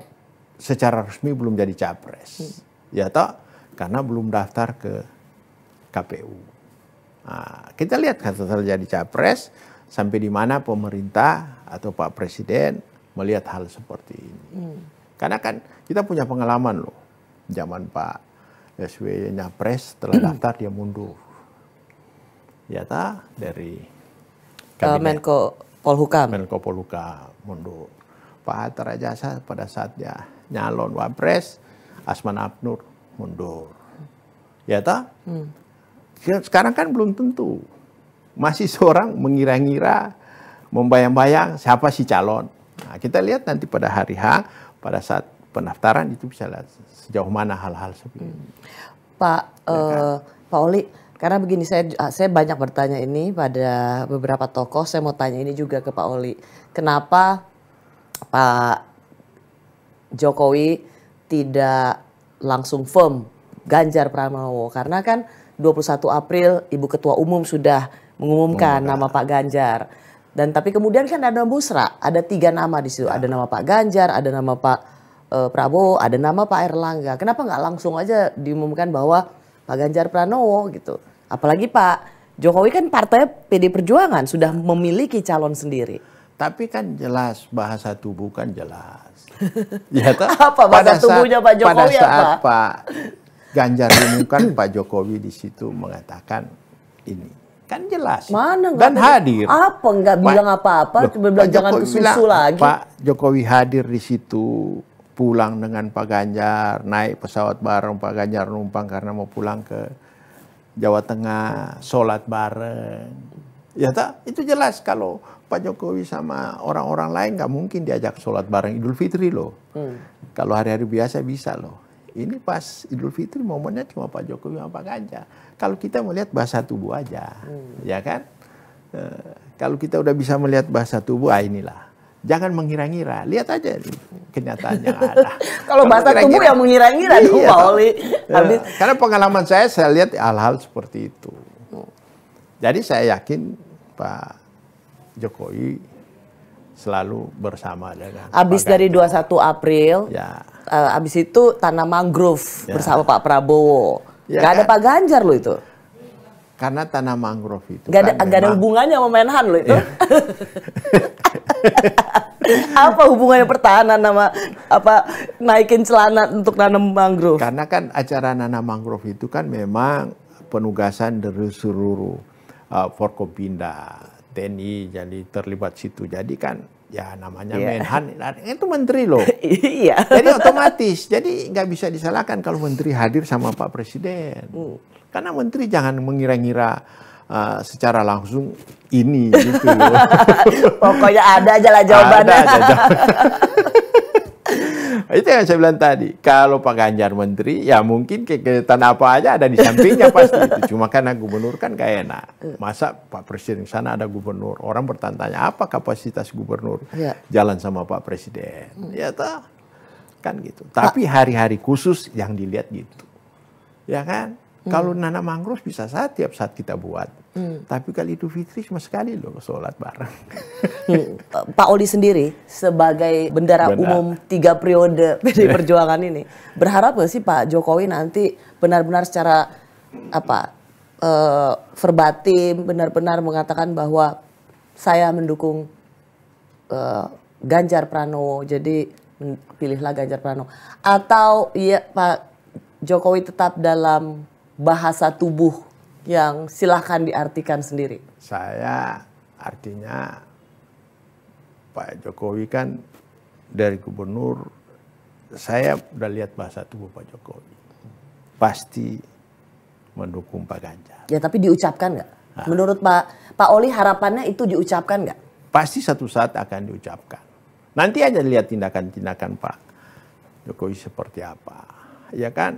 secara resmi belum jadi capres. Hmm. Ya toh? Karena belum daftar ke K P U. Nah, kita lihat kalau terjadi capres sampai di mana pemerintah atau Pak Presiden melihat hal seperti ini. Hmm. Karena kan kita punya pengalaman loh, zaman Pak S B Y nyapres setelah daftar dia mundur. Ya tak dari uh, Menko Polhukam. Menko Polhukam mundur. Pak Hatta Rajasa pada saat dia nyalon wapres, Asman Abnur mundur. Ya tak? Hmm. Sekarang kan belum tentu. Masih seorang mengira-ngira, membayang-bayang siapa si calon. Nah, kita lihat nanti pada hari H, pada saat pendaftaran itu bisa lihat sejauh mana hal-hal seperti ini. Pak, ya kan? eh, Pak Olly, karena begini saya saya banyak bertanya ini pada beberapa tokoh, saya mau tanya ini juga ke Pak Olly. Kenapa Pak Jokowi tidak langsung firm Ganjar Pranowo? Karena kan dua puluh satu April Ibu Ketua Umum sudah mengumumkan Mungkin. nama Pak Ganjar. Dan tapi kemudian kan ada musra, ada tiga nama di situ. Ya. Ada nama Pak Ganjar, ada nama Pak uh, Prabowo, ada nama Pak Erlangga. Kenapa nggak langsung aja diumumkan bahwa Pak Ganjar Pranowo gitu? Apalagi Pak Jokowi kan partainya P D I Perjuangan sudah memiliki calon sendiri. Tapi kan jelas bahasa tubuh kan jelas. Ya toh? Apa bahasa tubuhnya Pak Jokowi apa? Pada saat apa? Pak Ganjar diumumkan, Pak Jokowi di situ mengatakan ini kan jelas Mana, dan enggak, hadir. Apa nggak bilang apa-apa? Cuma bilang jangan kesusu lagi. Pak Jokowi hadir di situ, pulang dengan Pak Ganjar, naik pesawat bareng Pak Ganjar numpang karena mau pulang ke Jawa Tengah, sholat bareng. Ya tak? Itu jelas kalau Pak Jokowi sama orang-orang lain nggak mungkin diajak sholat bareng Idul Fitri loh. Hmm. Kalau hari-hari biasa bisa loh. Ini pas Idul Fitri momennya cuma Pak Jokowi sama Pak Ganjar. Kalau kita melihat bahasa tubuh aja, hmm. ya kan? E, kalau kita udah bisa melihat bahasa tubuh, ah inilah. Jangan mengira-ngira, lihat aja nih, kenyataannya ada. Kalau bahasa kira -kira, tubuh yang mengira-ngira dong Pak Olly. Habis. Karena pengalaman saya, saya lihat hal-hal seperti itu. Jadi saya yakin Pak Jokowi selalu bersama dengan abis Pak dari dua puluh satu April ya. uh, abis itu tanam mangrove ya. bersama Pak Prabowo ya, gak ada kan? Pak Ganjar loh itu, karena tanam mangrove itu gak ada, kan gak ada hubungannya sama Menhan loh itu ya. Apa hubungannya pertahanan sama apa naikin celana untuk nanam mangrove? Karena kan acara nanam mangrove itu kan memang penugasan dari seluruh uh, Forkopinda, T N I jadi terlibat situ. Jadi kan ya namanya yeah. Menhan itu menteri loh. Iya. Jadi otomatis. Jadi nggak bisa disalahkan kalau menteri hadir sama Pak Presiden. Mm. Karena menteri jangan mengira-ngira uh, secara langsung ini gitu loh. Pokoknya ada aja lah jawabannya. Ada aja jawabannya. Itu yang saya bilang tadi, kalau Pak Ganjar menteri, ya mungkin kegiatan apa aja ada di sampingnya pasti. Itu. Cuma karena gubernur kan gak enak. Masa Pak Presiden di sana ada gubernur, orang bertanya apa kapasitas gubernur ya. Jalan sama Pak Presiden. Hmm. Ya toh, kan gitu. Tapi hari-hari khusus yang dilihat gitu. Ya kan? Hmm. Kalau nanam mangrove bisa saat tiap saat kita buat. Hmm. Tapi kali Idul Fitri cuma sekali loh sholat bareng. Hmm. Pak Olly sendiri sebagai bendara benar. Umum tiga periode P D I Perjuangan ini, berharap gak sih Pak Jokowi nanti benar-benar secara apa uh, verbatim benar-benar mengatakan bahwa saya mendukung uh, Ganjar Pranowo, jadi pilihlah Ganjar Pranowo, atau ya Pak Jokowi tetap dalam bahasa tubuh yang silahkan diartikan sendiri? Saya artinya Pak Jokowi kan dari gubernur, saya udah lihat bahasa tubuh Pak Jokowi. Pasti mendukung Pak Ganjar. Ya tapi diucapkan nggak? Nah. Menurut Pak Pak Olly harapannya itu diucapkan nggak? Pasti satu saat akan diucapkan. Nanti aja lihat tindakan-tindakan Pak Jokowi seperti apa. Ya kan,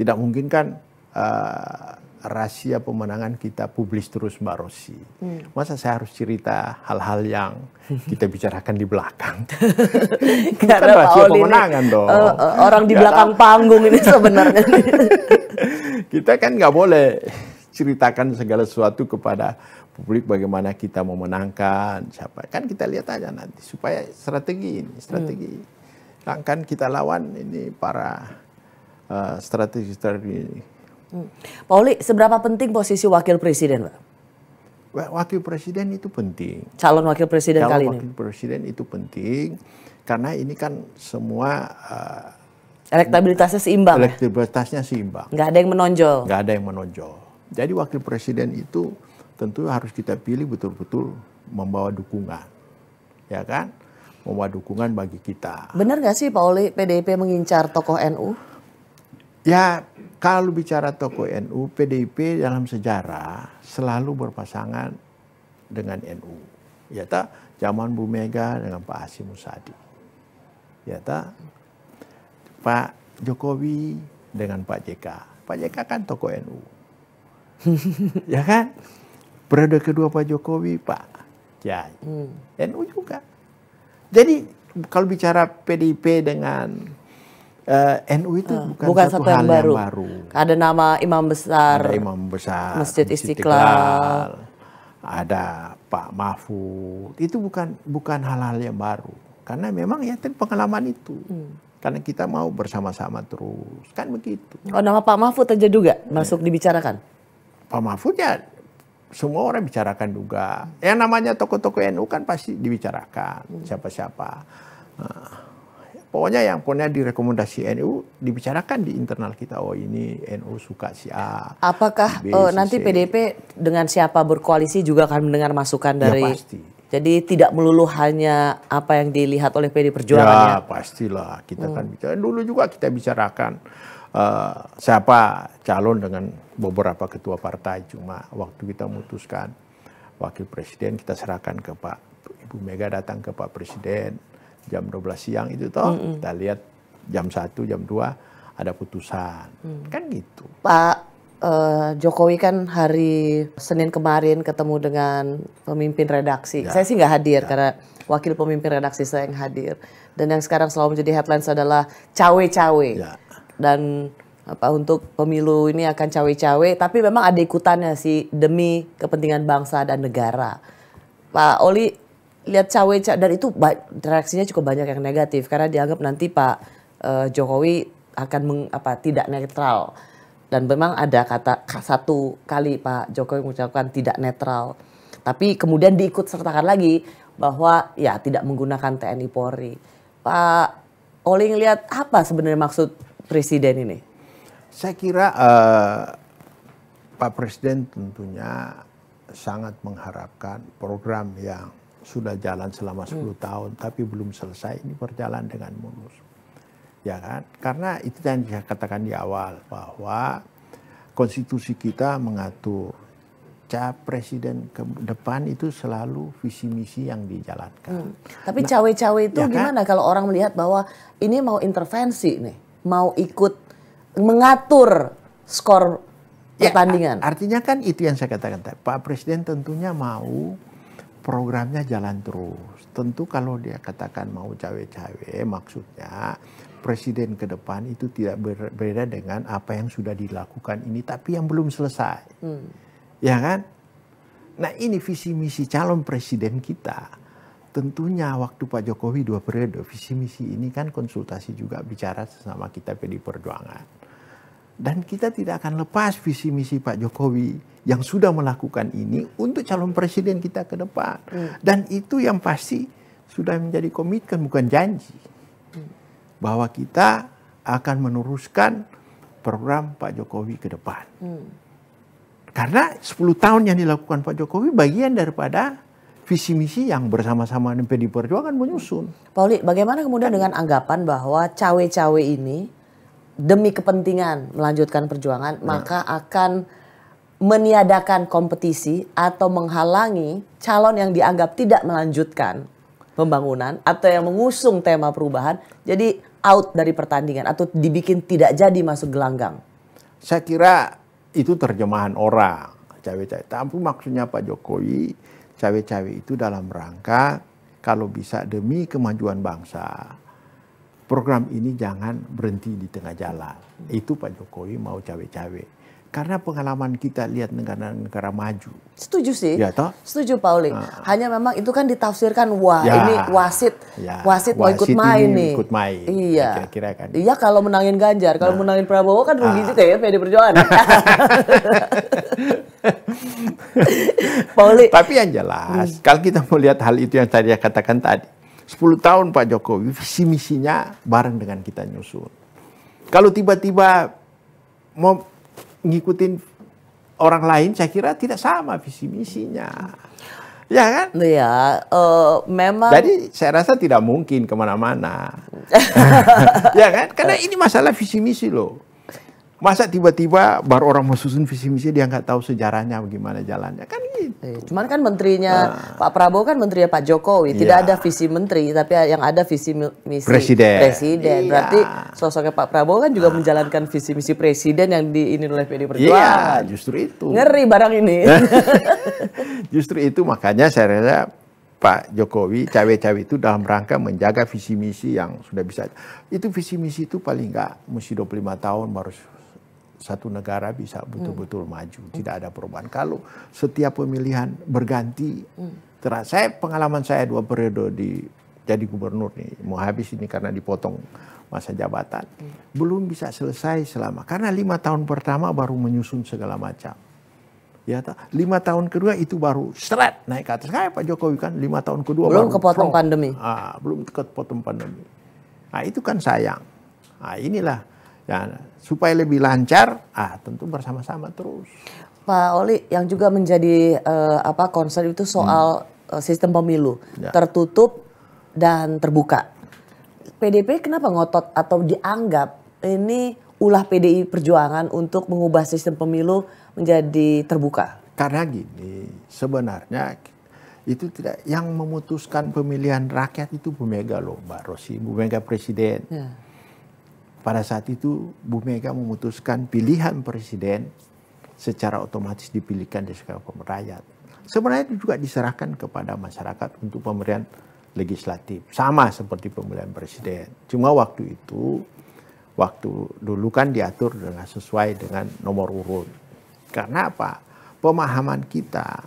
tidak mungkin kan uh, rahasia pemenangan kita publis terus Mbak Rosi. Hmm. Masa saya harus cerita hal-hal yang kita bicarakan di belakang? Bukan rahasia pemenangan ini, dong. Uh, uh, orang di belakang panggung ini sebenarnya. Kita kan nggak boleh ceritakan segala sesuatu kepada publik bagaimana kita memenangkan siapa. Kan kita lihat aja nanti supaya strategi ini, strategi. Hmm. Kan kita lawan ini para uh, strategi-strategi ini. Hmm. Pak Olly, seberapa penting posisi wakil presiden, Pak? Wakil presiden itu penting. Calon wakil presiden Calon kali wakil ini? Calon wakil presiden itu penting, karena ini kan semua... Uh, elektabilitasnya seimbang. Elektabilitasnya seimbang. Nggak ada yang menonjol. Nggak ada yang menonjol. Jadi wakil presiden itu tentu harus kita pilih betul-betul membawa dukungan. Ya kan? Membawa dukungan bagi kita. Benar nggak sih Pak Olly, P D I P mengincar tokoh N U? Ya, kalau bicara tokoh N U, P D I P dalam sejarah selalu berpasangan dengan N U. Ya tak, zaman Bu Mega dengan Pak Hasyim Musyadi. Ya tak, Pak Jokowi dengan Pak J K. Pak J K kan tokoh N U. Ya kan? Periode kedua Pak Jokowi, Pak Kiai. Hmm. N U juga. Jadi kalau bicara P D I P dengan uh, N U itu uh, bukan, bukan satu, satu hal yang baru. yang baru. Ada nama imam besar, ada imam besar, Masjid Istiqlal, Istiqlal, ada Pak Mahfud. Itu bukan bukan hal-hal yang baru. Karena memang ya pengalaman itu. Hmm. Karena kita mau bersama-sama terus, kan begitu. Oh, nama Pak Mahfud aja juga hmm. masuk dibicarakan. Pak Mahfud ya semua orang bicarakan juga. Yang namanya tokoh-tokoh N U kan pasti dibicarakan. Siapa-siapa. Nah, pokoknya yang punya direkomendasi N U dibicarakan di internal kita. Oh ini N U suka si A. Apakah B, oh, si nanti C. P D I P dengan siapa berkoalisi juga akan mendengar masukan dari... Ya pasti. Jadi tidak melulu hanya apa yang dilihat oleh P D I Perjuangan. Ya pastilah. Kita hmm. kan bicara. Dulu juga kita bicarakan. Uh, siapa calon dengan beberapa ketua partai, cuma waktu kita memutuskan wakil presiden kita serahkan ke Pak Ibu Mega datang ke Pak Presiden jam dua belas siang itu toh mm-hmm. kita lihat jam satu jam dua ada putusan mm. kan gitu. Pak uh, Jokowi kan hari Senin kemarin ketemu dengan pemimpin redaksi ya. Saya sih nggak hadir ya. Karena wakil pemimpin redaksi saya yang hadir, dan yang sekarang selalu menjadi headlines adalah cawe-cawe ya. Dan apa untuk pemilu ini akan cawe-cawe, tapi memang ada ikutannya sih demi kepentingan bangsa dan negara. Pak Olly, lihat cawe cawe dan itu reaksinya cukup banyak yang negatif karena dianggap nanti Pak uh, Jokowi akan meng, apa tidak netral. Dan memang ada kata satu kali Pak Jokowi mengucapkan tidak netral. Tapi kemudian diikut sertakan lagi bahwa ya tidak menggunakan T N I Polri. Pak Olly ngelihat apa sebenarnya maksud Presiden ini? Saya kira uh, Pak Presiden tentunya sangat mengharapkan program yang sudah jalan selama sepuluh hmm. tahun tapi belum selesai ini berjalan dengan mulus. Ya kan? Karena itu yang saya katakan di awal bahwa konstitusi kita mengatur capres presiden ke depan itu selalu visi misi yang dijalankan. Hmm. Tapi cawe-cawe nah, itu ya gimana kan? Kalau orang melihat bahwa ini mau intervensi nih, mau ikut mengatur skor ya, pertandingan. Artinya kan itu yang saya katakan. Pak Presiden tentunya mau programnya jalan terus. Tentu kalau dia katakan mau cawe-cawe maksudnya presiden ke depan itu tidak berbeda dengan apa yang sudah dilakukan ini tapi yang belum selesai. Hmm. Ya kan? Nah ini visi misi calon presiden kita. Tentunya waktu Pak Jokowi dua periode visi misi ini kan konsultasi juga bicara sesama kita P D I Perjuangan. Dan kita tidak akan lepas visi misi Pak Jokowi yang sudah melakukan ini untuk calon presiden kita ke depan. Hmm. Dan itu yang pasti sudah menjadi komitmen bukan janji. Hmm. Bahwa kita akan meneruskan program Pak Jokowi ke depan. Hmm. Karena sepuluh tahun yang dilakukan Pak Jokowi bagian daripada visi misi yang bersama-sama P D I Perjuangan menyusun. Pauli, bagaimana kemudian kan. dengan anggapan bahwa cawe-cawe ini demi kepentingan melanjutkan perjuangan nah. maka akan meniadakan kompetisi atau menghalangi calon yang dianggap tidak melanjutkan pembangunan atau yang mengusung tema perubahan jadi out dari pertandingan atau dibikin tidak jadi masuk gelanggang? Saya kira itu terjemahan orang cawe-cawe. Tapi maksudnya Pak Jokowi cawe-cawe itu dalam rangka kalau bisa demi kemajuan bangsa. Program ini jangan berhenti di tengah jalan. Itu Pak Jokowi mau cawe-cawe. Karena pengalaman kita lihat negara-negara maju. Setuju sih. Ya, toh? Setuju Pauli. Nah. Hanya memang itu kan ditafsirkan wah ya, ini wasit, ya, wasit mau ikut main nih. Ikut main. Iya. Kira-kira kan. Iya kalau menangin Ganjar, kalau nah. menangin Prabowo kan rugi juga ya P D I Perjuangan. Pauli. Tapi yang jelas, hmm. kalau kita mau lihat hal itu yang tadi saya katakan tadi, sepuluh tahun Pak Jokowi visi misinya bareng dengan kita nyusun. Kalau tiba-tiba mau ngikutin orang lain saya kira tidak sama visi misinya. Ya kan? Iya, uh, memang. Jadi saya rasa tidak mungkin kemana-mana. Ya kan? Karena ini masalah visi misi loh. Masa tiba-tiba baru orang mau susun visi misi dia nggak tahu sejarahnya bagaimana jalannya kan gitu. Cuman kan menterinya nah. Pak Prabowo kan menterinya Pak Jokowi, tidak ya. ada visi menteri tapi yang ada visi misi presiden. presiden. Ya. Berarti sosoknya Pak Prabowo kan juga nah. menjalankan visi misi presiden yang diinin oleh P D I Perjuangan. Iya, justru itu. Ngeri barang ini. Justru itu makanya saya rasa Pak Jokowi cawe-cawe itu dalam rangka menjaga visi misi yang sudah bisa. Itu visi misi itu paling nggak mesti dua puluh lima tahun baru satu negara bisa betul-betul hmm. maju, tidak ada perubahan. Kalau setiap pemilihan berganti, hmm. terasa saya pengalaman saya dua periode di jadi gubernur nih, mau habis ini karena dipotong masa jabatan, hmm. belum bisa selesai selama karena lima tahun pertama baru menyusun segala macam. Ya, lima tahun kedua itu baru seret naik ke atas. Kayak Pak Jokowi kan lima tahun kedua belum baru kepotong pro. pandemi. Ah, belum kepotong pandemi. Nah, itu kan sayang. Nah, inilah. Ya, supaya lebih lancar, ah tentu bersama-sama terus. Pak Olly, yang juga menjadi uh, apa concern itu soal hmm. sistem pemilu ya. tertutup dan terbuka. P D I P kenapa ngotot atau dianggap ini ulah P D I Perjuangan untuk mengubah sistem pemilu menjadi terbuka? Karena gini, sebenarnya itu tidak yang memutuskan pemilihan rakyat itu Bu Mega loh, Mbak Rosi, Bu Mega presiden. Ya. Pada saat itu Bu Mega memutuskan pilihan presiden secara otomatis dipilihkan dari kaum rakyat. Sebenarnya itu juga diserahkan kepada masyarakat untuk pemilihan legislatif. Sama seperti pemilihan presiden. Cuma waktu itu, waktu dulu kan diatur dengan sesuai dengan nomor urut. Karena apa? Pemahaman kita,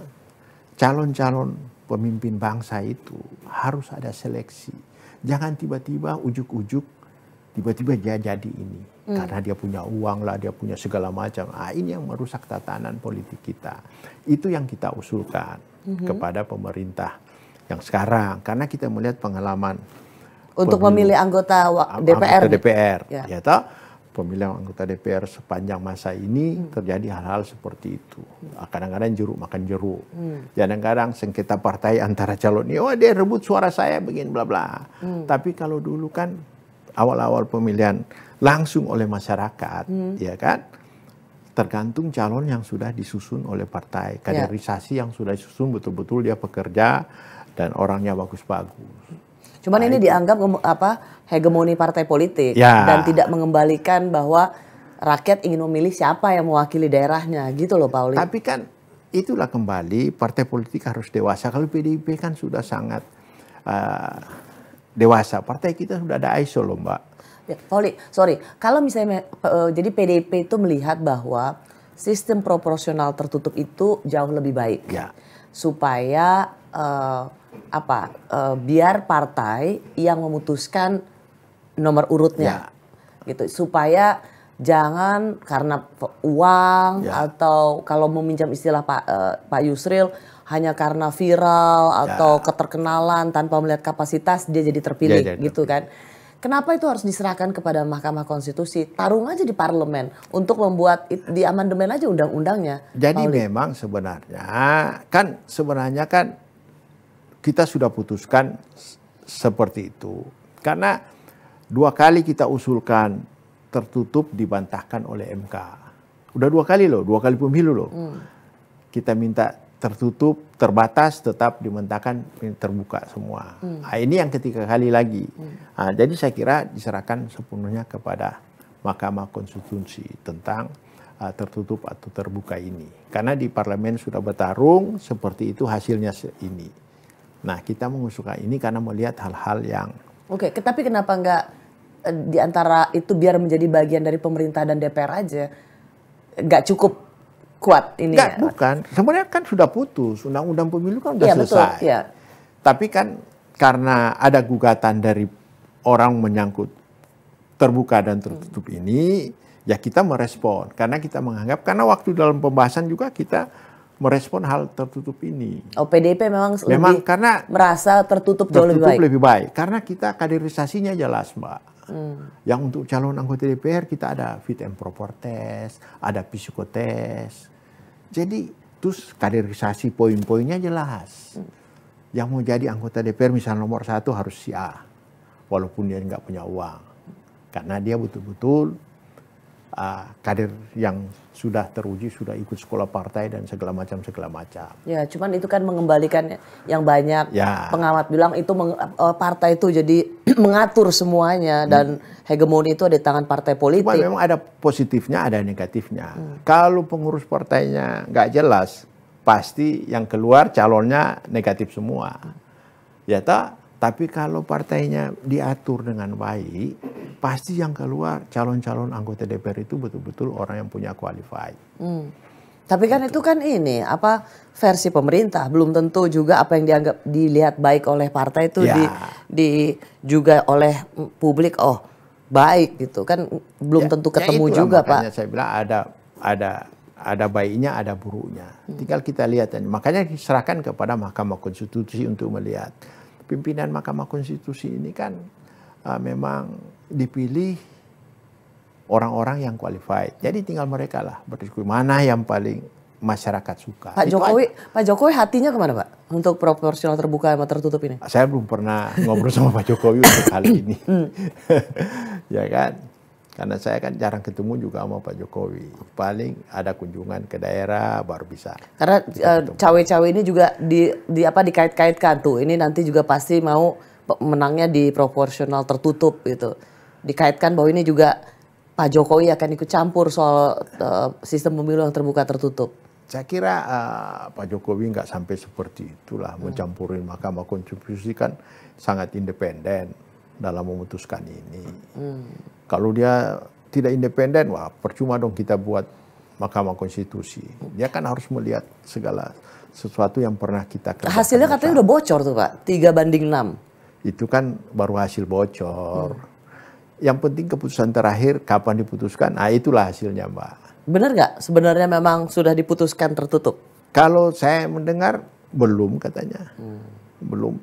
calon-calon pemimpin bangsa itu harus ada seleksi. Jangan tiba-tiba ujuk-ujuk tiba-tiba dia jadi ini. Hmm. Karena dia punya uang lah, dia punya segala macam. Ah, ini yang merusak tatanan politik kita. Itu yang kita usulkan hmm. kepada pemerintah yang sekarang. Karena kita melihat pengalaman untuk pemilu, memilih anggota D P R. Anggota D P R. Ya. Ya, toh? Pemilihan anggota D P R sepanjang masa ini hmm. terjadi hal-hal seperti itu. Kadang-kadang jeruk makan jeruk. Hmm. Kadang-kadang sengketa partai antara calon ini, oh dia rebut suara saya begini bla bla. Hmm. Tapi kalau dulu kan awal-awal pemilihan langsung oleh masyarakat, hmm. ya kan? Tergantung calon yang sudah disusun oleh partai. Kaderisasi yeah. yang sudah disusun betul-betul dia pekerja dan orangnya bagus-bagus. Cuman nah, ini itu. dianggap apa hegemoni partai politik ya. Dan tidak mengembalikan bahwa rakyat ingin memilih siapa yang mewakili daerahnya gitu loh Pauli. Tapi kan itulah kembali partai politik harus dewasa. Kalau P D I P kan sudah sangat uh, dewasa. Partai kita sudah ada I S O loh Mbak. Ya, Pauli, sorry. Kalau misalnya uh, jadi P D I P itu melihat bahwa sistem proporsional tertutup itu jauh lebih baik ya. Supaya uh, apa eh, biar partai yang memutuskan nomor urutnya ya. Gitu supaya jangan karena uang ya. Atau kalau meminjam istilah Pak eh, Pak Yusril hanya karena viral atau ya. Keterkenalan tanpa melihat kapasitas dia jadi terpilih ya, ya, gitu kan. Kenapa itu harus diserahkan kepada Mahkamah Konstitusi? Tarung aja di parlemen untuk membuat di amandemen aja undang-undangnya. Jadi Pauli. Memang sebenarnya kan sebenarnya kan kita sudah putuskan seperti itu. Karena dua kali kita usulkan tertutup dibantahkan oleh M K. Udah dua kali loh, dua kali pemilu loh. Hmm. Kita minta tertutup, terbatas, tetap dibantahkan terbuka semua. Hmm. Nah, ini yang ketiga kali lagi. Hmm. Nah, jadi saya kira diserahkan sepenuhnya kepada Mahkamah Konstitusi tentang uh, tertutup atau terbuka ini. Karena di parlemen sudah bertarung, seperti itu hasilnya ini. Nah, kita mengusulkan ini karena melihat hal-hal yang... Oke, okay, tapi kenapa nggak e, di antara itu biar menjadi bagian dari pemerintah dan D P R aja? Nggak cukup kuat ini nggak, ya? Bukan. Sebenarnya kan sudah putus. Undang-undang pemilu kan sudah ya, selesai. Betul, ya. Tapi kan karena ada gugatan dari orang menyangkut terbuka dan tertutup hmm. ini, ya kita merespon. Karena kita menganggap, karena waktu dalam pembahasan juga kita... merespon hal tertutup ini. Oh, P D I P memang, memang lebih karena merasa tertutup jauh tertutup lebih baik. lebih baik. Karena kita kaderisasinya jelas, Mbak. Hmm. Yang untuk calon anggota D P R kita ada fit and proper test, ada psikotest. Jadi terus kaderisasi poin-poinnya jelas. Hmm. Yang mau jadi anggota D P R misalnya nomor satu harus si A, walaupun dia nggak punya uang, karena dia betul-betul Uh, kader yang sudah teruji, sudah ikut sekolah partai dan segala macam segala macam. Ya, cuman itu kan mengembalikan yang banyak ya. Pengamat bilang itu meng, uh, partai itu jadi mengatur semuanya dan hmm. hegemoni itu ada di tangan partai politik. Cuman memang ada positifnya, ada negatifnya. Hmm. Kalau pengurus partainya nggak jelas, pasti yang keluar calonnya negatif semua. Ya tak? Tapi kalau partainya diatur dengan baik, pasti yang keluar calon-calon anggota D P R itu betul-betul orang yang punya qualified. Hmm. Tapi kan itu. itu kan ini apa versi pemerintah, belum tentu juga apa yang dianggap dilihat baik oleh partai itu ya. di, di juga oleh publik oh baik gitu kan belum ya, tentu ketemu ya juga Pak. Saya bilang ada ada ada baiknya ada buruknya. Hmm. Tinggal kita lihat dan makanya diserahkan kepada Mahkamah Konstitusi untuk melihat. Pimpinan Mahkamah Konstitusi ini kan uh, memang dipilih orang-orang yang qualified. Jadi tinggal mereka lah berdiskusi mana yang paling masyarakat suka. Pak Itu Jokowi, aja. Pak Jokowi hatinya kemana Pak? Untuk proporsional terbuka sama tertutup ini? Saya belum pernah ngobrol sama Pak Jokowi untuk kali ini, ya kan? Karena saya kan jarang ketemu juga sama Pak Jokowi. Paling ada kunjungan ke daerah baru bisa. Karena cawe-cawe uh, ini juga di, di apa dikait-kaitkan tuh. Ini nanti juga pasti mau menangnya di proporsional tertutup gitu. Dikaitkan bahwa ini juga Pak Jokowi akan ikut campur soal uh, sistem pemilu yang terbuka tertutup. Saya kira uh, Pak Jokowi nggak sampai seperti itulah hmm. mencampurin Mahkamah Konstitusi kan sangat independen dalam memutuskan ini. Hmm. Kalau dia tidak independen, wah percuma dong kita buat Mahkamah Konstitusi. Dia kan harus melihat segala sesuatu yang pernah kita kerjakan. Hasilnya katanya udah bocor tuh Pak, tiga banding enam. Itu kan baru hasil bocor. Hmm. Yang penting keputusan terakhir kapan diputuskan, nah itulah hasilnya Mbak. Benar nggak sebenarnya memang sudah diputuskan tertutup? Kalau saya mendengar belum katanya, hmm. belum.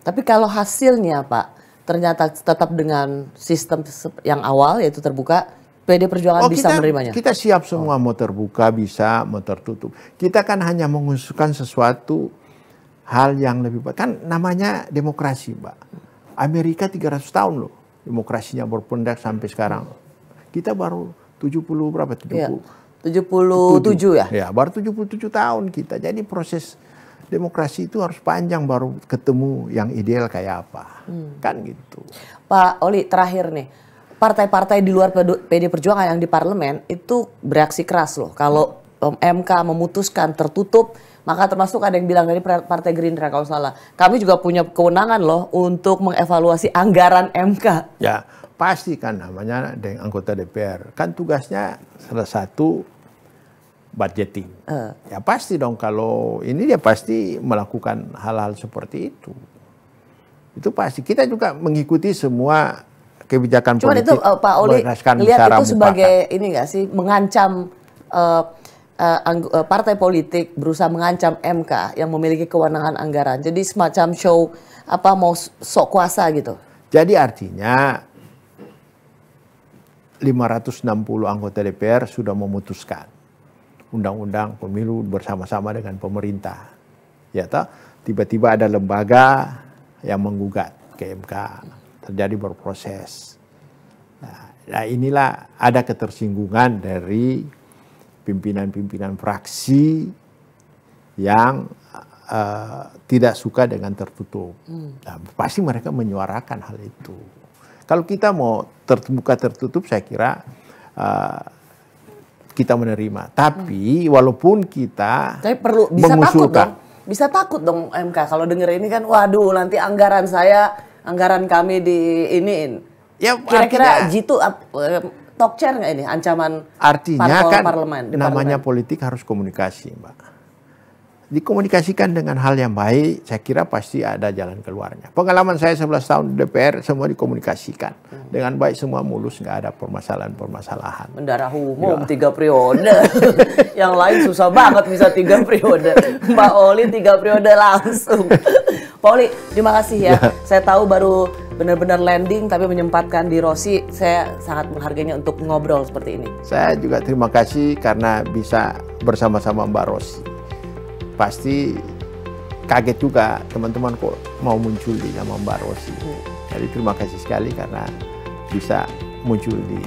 Tapi kalau hasilnya Pak, ternyata tetap dengan sistem yang awal yaitu terbuka, P D I Perjuangan oh, bisa kita, menerimanya? Kita siap semua, oh. mau terbuka bisa, mau tertutup. Kita kan hanya mengusulkan sesuatu hal yang lebih baik. Kan namanya demokrasi Mbak. Amerika tiga ratus tahun loh demokrasinya berpendak sampai sekarang. Kita baru tujuh puluh berapa? tujuh puluh? Ya, tujuh puluh tujuh ya? Ya, baru tujuh puluh tujuh tahun kita. Jadi proses demokrasi itu harus panjang baru ketemu yang ideal kayak apa. Hmm. Kan gitu. Pak Olly, terakhir nih. Partai-partai di luar P D I Perjuangan yang di parlemen itu bereaksi keras loh. Kalau M K memutuskan tertutup, maka termasuk ada yang bilang dari Partai Gerindra kalau salah. Kami juga punya kewenangan loh untuk mengevaluasi anggaran M K. Ya, pasti kan namanya dengan anggota D P R. Kan tugasnya salah satu budgeting. Uh. Ya pasti dong kalau ini dia pasti melakukan hal-hal seperti itu. Itu pasti. Kita juga mengikuti semua kebijakan cuman politik. Cuman itu uh, Pak Olly lihat itu mupakat. Sebagai ini nggak sih mengancam uh, uh, partai politik berusaha mengancam M K yang memiliki kewenangan anggaran. Jadi semacam show apa mau sok kuasa gitu. Jadi artinya lima ratus enam puluh anggota D P R sudah memutuskan undang-undang pemilu bersama-sama dengan pemerintah. Ya toh, tiba-tiba ada lembaga yang menggugat ke M K. Terjadi berproses. Nah, nah inilah ada ketersinggungan dari pimpinan-pimpinan fraksi yang uh, tidak suka dengan tertutup. Hmm. Nah, pasti mereka menyuarakan hal itu. Kalau kita mau terbuka tertutup, saya kira uh, kita menerima, tapi hmm. walaupun kita tapi perlu bisa mengusulkan, takut dong. Bisa takut dong M K kalau denger ini kan, waduh nanti anggaran saya, anggaran kami di iniin. Ya, kira-kira jitu talk chair nggak ini ancaman? Artinya parpol, kan parlemen, namanya parlemen. Politik harus komunikasi, Mbak. Dikomunikasikan dengan hal yang baik, saya kira pasti ada jalan keluarnya. Pengalaman saya sebelas tahun di D P R, semua dikomunikasikan. Hmm. Dengan baik semua mulus, nggak ada permasalahan-permasalahan. Bendara umum ya. Tiga periode, yang lain susah banget bisa tiga periode. Mbak Olly tiga periode langsung. Pak Olly, terima kasih ya. ya. Saya tahu baru benar-benar landing tapi menyempatkan di Rosi. Saya sangat menghargainya untuk ngobrol seperti ini. Saya juga terima kasih karena bisa bersama-sama Mbak Rosi. Pasti kaget juga teman-teman kok mau muncul di nama Mbak Rosi. Hmm. Jadi terima kasih sekali karena bisa muncul di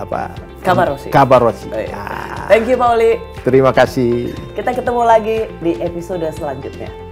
apa Kamar Rosi. Kamar Rosi. Oh, iya. Thank you Pak Olly. Terima kasih. Kita ketemu lagi di episode selanjutnya.